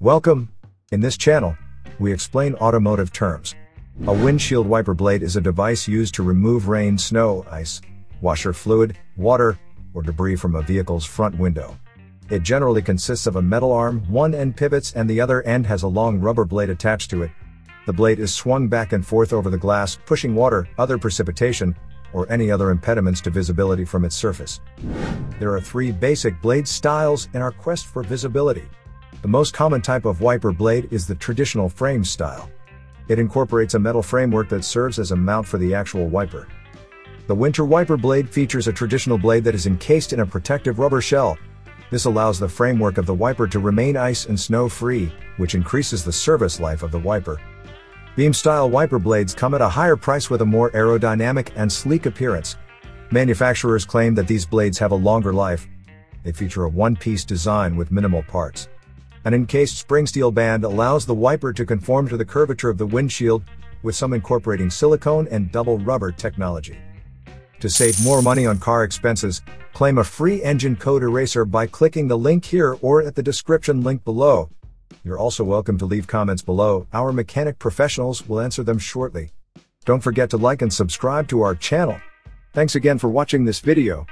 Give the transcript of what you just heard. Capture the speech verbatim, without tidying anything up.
Welcome! In this channel, we explain automotive terms. A windshield wiper blade is a device used to remove rain, snow, ice, washer fluid, water, or debris from a vehicle's front window. It generally consists of a metal arm, one end pivots and the other end has a long rubber blade attached to it. The blade is swung back and forth over the glass, pushing water, other precipitation, or any other impediments to visibility from its surface. There are three basic blade styles in our quest for visibility. The most common type of wiper blade is the traditional frame style. It incorporates a metal framework that serves as a mount for the actual wiper. The winter wiper blade features a traditional blade that is encased in a protective rubber shell. This allows the framework of the wiper to remain ice and snow-free, which increases the service life of the wiper. Beam-style wiper blades come at a higher price with a more aerodynamic and sleek appearance. Manufacturers claim that these blades have a longer life. They feature a one-piece design with minimal parts. An encased spring steel band allows the wiper to conform to the curvature of the windshield, with some incorporating silicone and double rubber technology. To save more money on car expenses, claim a free engine code eraser by clicking the link here or at the description link below. You're also welcome to leave comments below. Our mechanic professionals will answer them shortly. Don't forget to like and subscribe to our channel. Thanks again for watching this video.